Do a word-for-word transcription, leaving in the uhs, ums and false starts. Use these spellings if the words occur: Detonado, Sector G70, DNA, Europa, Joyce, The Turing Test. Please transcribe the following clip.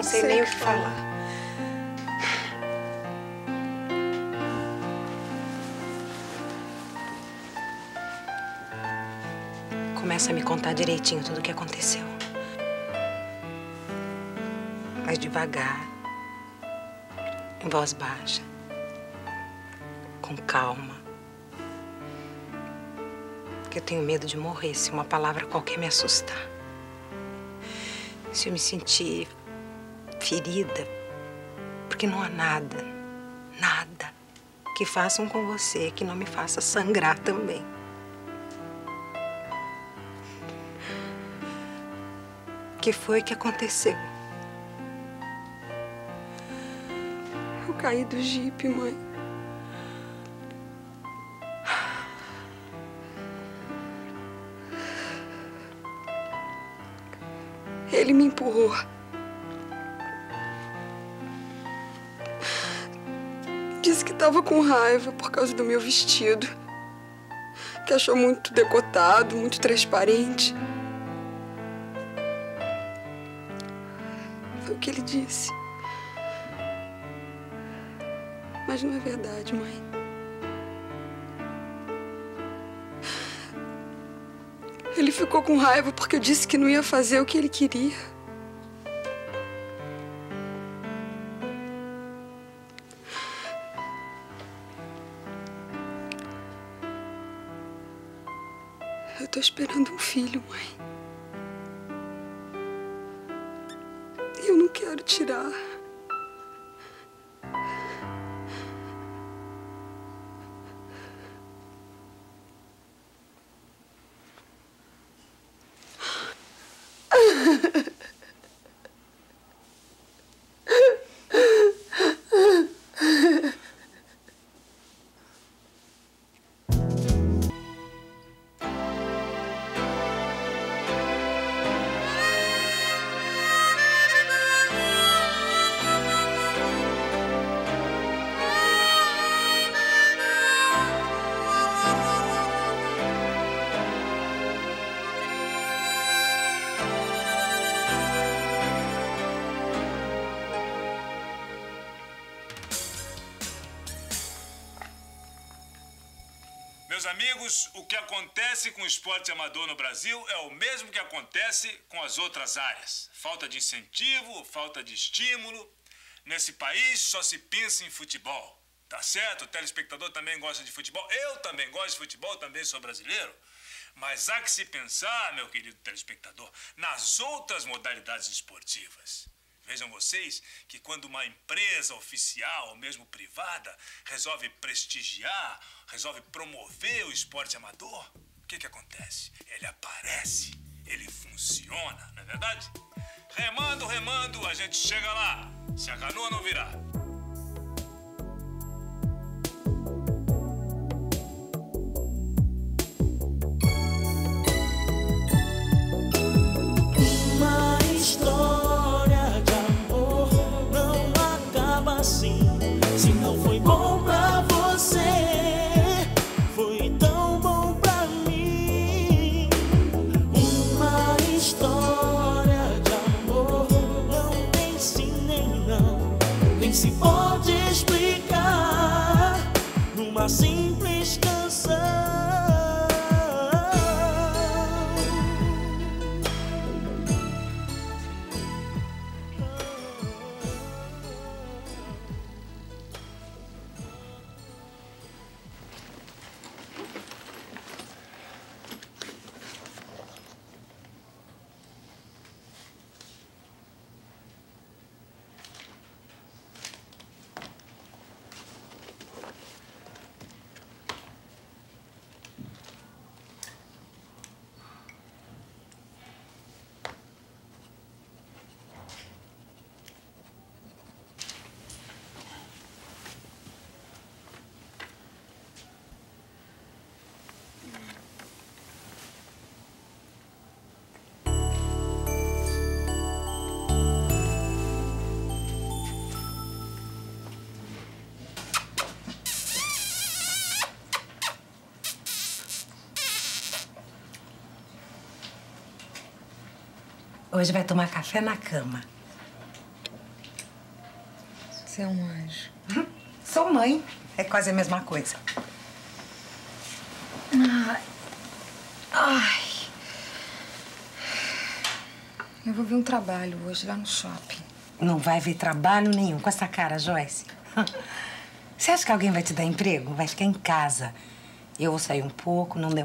não sei nem o que falar. Começa a me contar direitinho tudo o que aconteceu. Mas devagar, em voz baixa, com calma. Porque eu tenho medo de morrer se uma palavra qualquer me assustar. Se eu me sentir ferida, porque não há nada, nada que façam com você que não me faça sangrar também. O que foi que aconteceu? Eu caí do jipe, mãe. Ele me empurrou. Disse que estava com raiva por causa do meu vestido. Que achou muito decotado, muito transparente. Foi o que ele disse. Mas não é verdade, mãe. Ele ficou com raiva porque eu disse que não ia fazer o que ele queria. Eu tô esperando um filho, mãe. E eu não quero tirar. Meus amigos, o que acontece com o esporte amador no Brasil é o mesmo que acontece com as outras áreas. Falta de incentivo, falta de estímulo. Nesse país só se pensa em futebol, tá certo? O telespectador também gosta de futebol, eu também gosto de futebol, também sou brasileiro. Mas há que se pensar, meu querido telespectador, nas outras modalidades esportivas. Vejam vocês que quando uma empresa oficial ou mesmo privada resolve prestigiar, resolve promover o esporte amador, o que que acontece? Ele aparece, ele funciona, não é verdade? Remando, remando, a gente chega lá, se a canoa não virar. Uma história. Se pode explicar numa simples canção. Hoje vai tomar café na cama. Você é um anjo. Hum, sou mãe. É quase a mesma coisa. Ai. Ai. Eu vou ver um trabalho hoje lá no shopping. Não vai ver trabalho nenhum com essa cara, Joyce. Você acha que alguém vai te dar emprego? Vai ficar em casa. Eu vou sair um pouco, não demora.